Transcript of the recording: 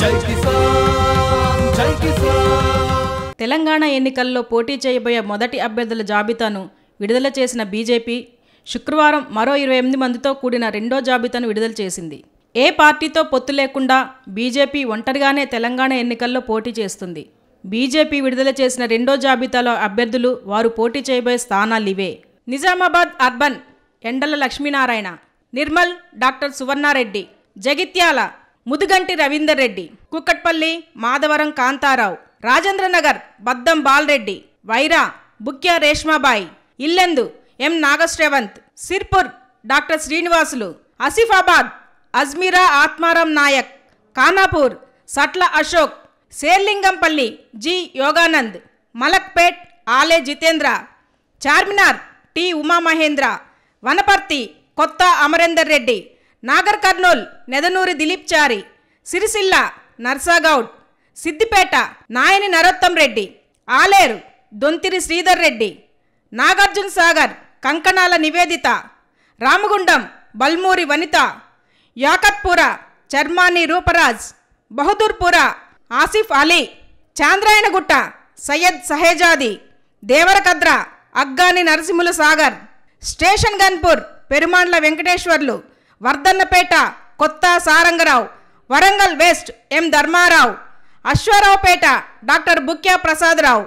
Jai Kisan, Jai Kisan. Telangana ఎన్నికల్లో పోటీ చేయబోయే మొదటి అభ్యర్థుల జాబితాను విడుదల చేసిన బీజేపీ శుక్రవారం మరో 28 మందితో కూడిన రెండో జాబితాను విడుదల చేసింది. ఏ పార్టీతో పొత్తు లేకుండా బీజేపీ ఒంటరిగానే తెలంగాణ ఎన్నికల్లో పోటీ చేస్తుంది. బీజేపీ విడుదల చేసిన రెండో జాబితాలో అభ్యర్థులు వారు పోటీ చేయబోయే స్థానాలు ఇవే. నిజామాబాద్ అర్బన్ ఎండల లక్ష్మీనారాయణ, నిర్మల్ డాక్టర్ సువర్ణారెడ్డి, జగిత్యాల ముదుగంటి రవీందర్ రెడ్డి, కుక్కట్పల్లి మాధవరం కాంతారావు, రాజేంద్రనగర్ బద్దం బాల్రెడ్డి, వైరా బుక్య రేష్మాబాయి, ఇల్లందు ఎం Nagashrevanth, Sirpur doctor Srinivasulu, Asifabad Ajmeera Atmaram Naik, Kanapur Satla Ashok, Serilingampally G Yoganand, Malakpet Ale Jitendra, Charminar T Umamahendra, Wanaparthy Kotha Amarender Reddy, Nagar Kurnool Nedanuri Dilip Chary, Sircilla Narsa Goud, Siddipet Nayani Narottam Reddy, Aler Donthiri Sridhar Reddy, Nagarjun Sagar Kankanala Nivedita, Ramagundam Balmuri Vanitha, Yakutpura Charmani Rooparaj, Bahadurpura Asif Ali, Chandrayangutta Syed Sahezadi, Devarakadra Aggani నరసింహుల Sagar, station Ghanpur Perumandla Venkateshwarlu, Vardhan పేట కొత్త సారంగరావు, వరంగల్ వెస్ట్ ఎం ధర్మారావు, అశ్వరావు పేట డాక్టర్ బుక్యా ప్రసాదరావు.